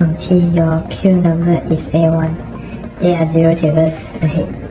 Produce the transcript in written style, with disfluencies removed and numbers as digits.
until your Q number is A1. They are 0 tables ahead.